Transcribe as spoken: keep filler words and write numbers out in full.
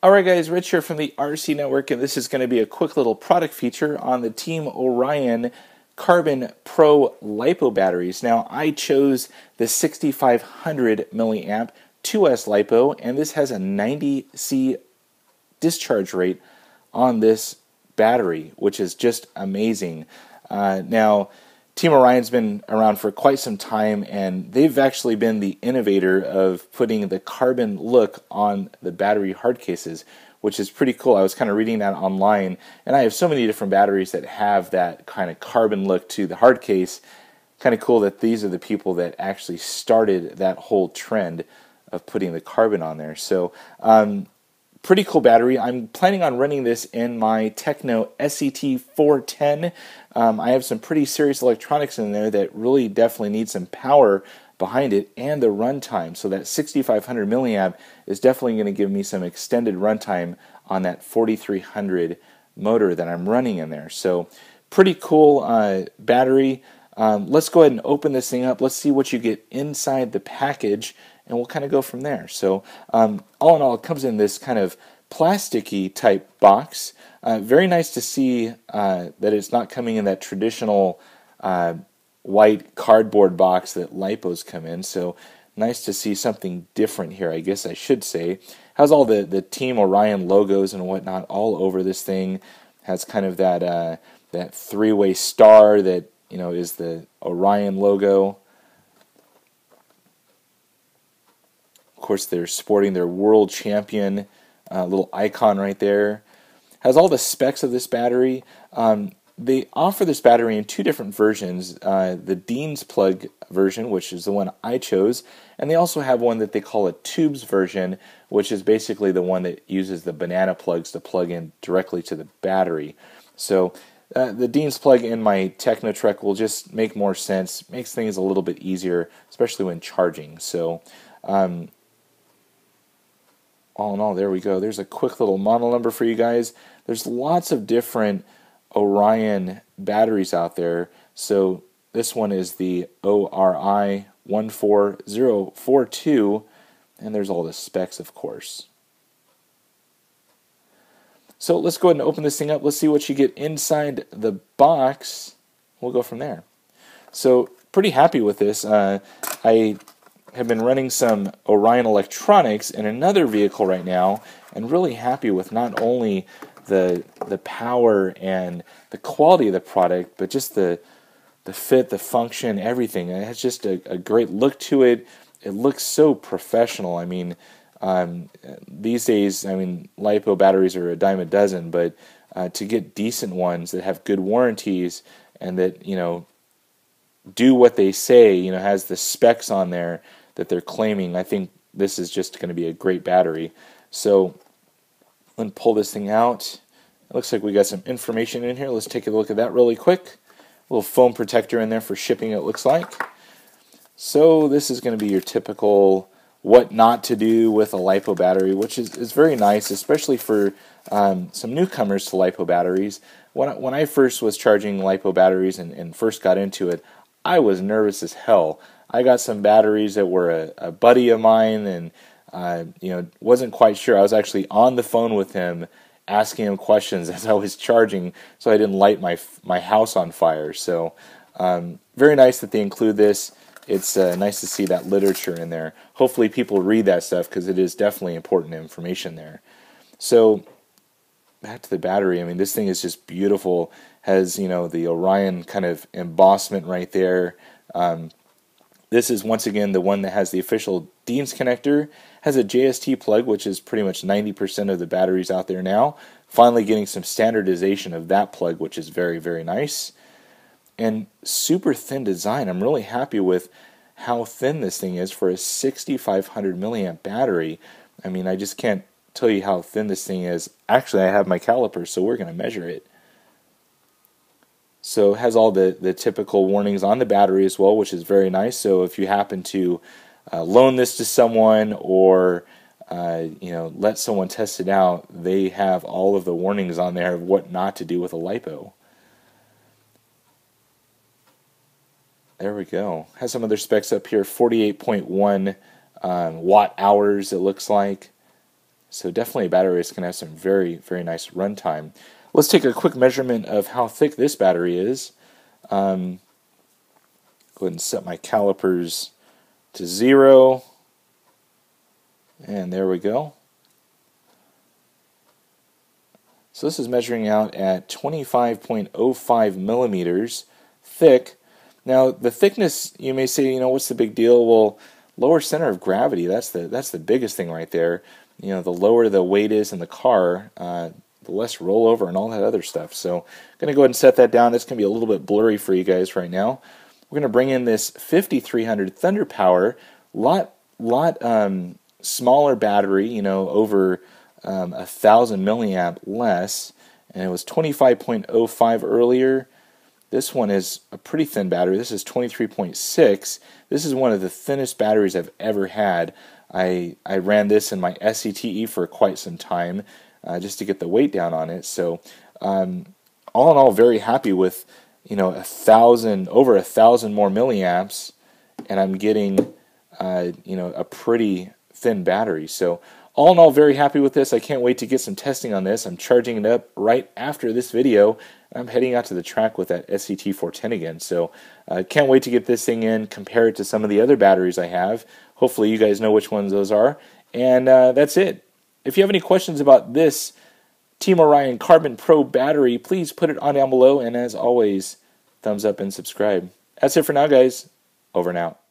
Alright guys, Rich here from the R C Network, and this is going to be a quick little product feature on the Team Orion Carbon Pro LiPo batteries. Now, I chose the sixty-five hundred milliamp two S LiPo, and this has a ninety C discharge rate on this battery, which is just amazing. Uh, now, Team Orion's been around for quite some time, and they've actually been the innovator of putting the carbon look on the battery hard cases, which is pretty cool. I was kind of reading that online, and I have so many different batteries that have that kind of carbon look to the hard case. Kind of cool that these are the people that actually started that whole trend of putting the carbon on there. So, um, pretty cool battery. I'm planning on running this in my Tekno S C T four ten. Um, I have some pretty serious electronics in there that really definitely need some power behind it and the runtime. So that sixty-five hundred milliamp is definitely going to give me some extended runtime on that forty-three hundred motor that I'm running in there. So pretty cool uh, battery. Um, let's go ahead and open this thing up. Let's see what you get inside the package, and we'll kind of go from there. So um, all in all, it comes in this kind of plasticky type box. Uh, very nice to see uh, that it's not coming in that traditional uh, white cardboard box that LiPos come in. So nice to see something different here, I guess I should say. Has all the, the Team Orion logos and whatnot all over this thing. Has kind of that, uh, that three-way star that, you know, is the Orion logo. Of course, they're sporting their world champion uh, little icon right there. Has all the specs of this battery. Um, they offer this battery in two different versions. Uh, the Dean's plug version, which is the one I chose, and they also have one that they call a tubes version, which is basically the one that uses the banana plugs to plug in directly to the battery. So Uh, the Dean's plug in my Tekno Trek will just make more sense, makes things a little bit easier, especially when charging. So, um, all in all, there we go. There's a quick little model number for you guys. There's lots of different Orion batteries out there. So, this one is the O R I one four zero four two, and there's all the specs, of course. So let's go ahead and open this thing up. Let's see what you get inside the box. We'll go from there. So pretty happy with this. Uh, I have been running some Orion electronics in another vehicle right now, and really happy with not only the the power and the quality of the product, but just the the fit, the function, everything. It has just a, a great look to it. It looks so professional. I mean, Um, these days, I mean, LiPo batteries are a dime a dozen, but uh, to get decent ones that have good warranties and that, you know, do what they say, you know, has the specs on there that they're claiming, I think this is just going to be a great battery. So, I'm going to pull this thing out. It looks like we got some information in here. Let's take a look at that really quick. A little foam protector in there for shipping, it looks like. So, this is going to be your typical what not to do with a LiPo battery, which is, is very nice, especially for um, some newcomers to LiPo batteries. When I, when I first was charging LiPo batteries and, and first got into it, I was nervous as hell. I got some batteries that were a, a buddy of mine, and uh, you know, wasn't quite sure. I was actually on the phone with him, asking him questions as I was charging, so I didn't light my my house on fire. So um, very nice that they include this. It's uh, nice to see that literature in there. Hopefully people read that stuff, because it is definitely important information there. So back to the battery. I mean, this thing is just beautiful. Has, you know, the Orion kind of embossment right there. Um, this is once again the one that has the official Dean's connector. Has a J S T plug, which is pretty much ninety percent of the batteries out there now. Finally getting some standardization of that plug, which is very, very nice. And super thin design. I'm really happy with how thin this thing is for a sixty-five hundred milliamp battery. I mean, I just can't tell you how thin this thing is. Actually, I have my calipers, so we're going to measure it. So it has all the, the typical warnings on the battery as well, which is very nice. So if you happen to uh, loan this to someone, or uh, you know, let someone test it out, they have all of the warnings on there of what not to do with a LiPo. There we go. Has some other specs up here. forty-eight point one um, watt hours, it looks like. So definitely batteries can have some very, very nice runtime. Let's take a quick measurement of how thick this battery is. Um, go ahead and set my calipers to zero. And there we go. So this is measuring out at twenty-five point zero five millimeters thick. Now the thickness, you may say, you know, what's the big deal? Well, lower center of gravity, that's the, that's the biggest thing right there. You know, the lower the weight is in the car, uh, the less rollover and all that other stuff. So I'm going to go ahead and set that down. That's going to be a little bit blurry for you guys right now. We're going to bring in this fifty-three hundred Thunder Power, lot, lot um, smaller battery, you know, over um, one thousand milliamp less. And it was twenty-five point zero five earlier. This one is a pretty thin battery. This is twenty-three point six. This is one of the thinnest batteries I've ever had. I, I ran this in my S C T E for quite some time uh, just to get the weight down on it. So um, all in all, very happy with, you know, a thousand, over a thousand more milliamps, and I'm getting uh, you know, a pretty thin battery. So all in all, very happy with this. I can't wait to get some testing on this. I'm charging it up right after this video. I'm heading out to the track with that S C T four ten again. So I uh, can't wait to get this thing in, compare it to some of the other batteries I have. Hopefully you guys know which ones those are. And uh, that's it. If you have any questions about this Team Orion Carbon Pro battery, please put it on down below. And as always, thumbs up and subscribe. That's it for now, guys. Over and out.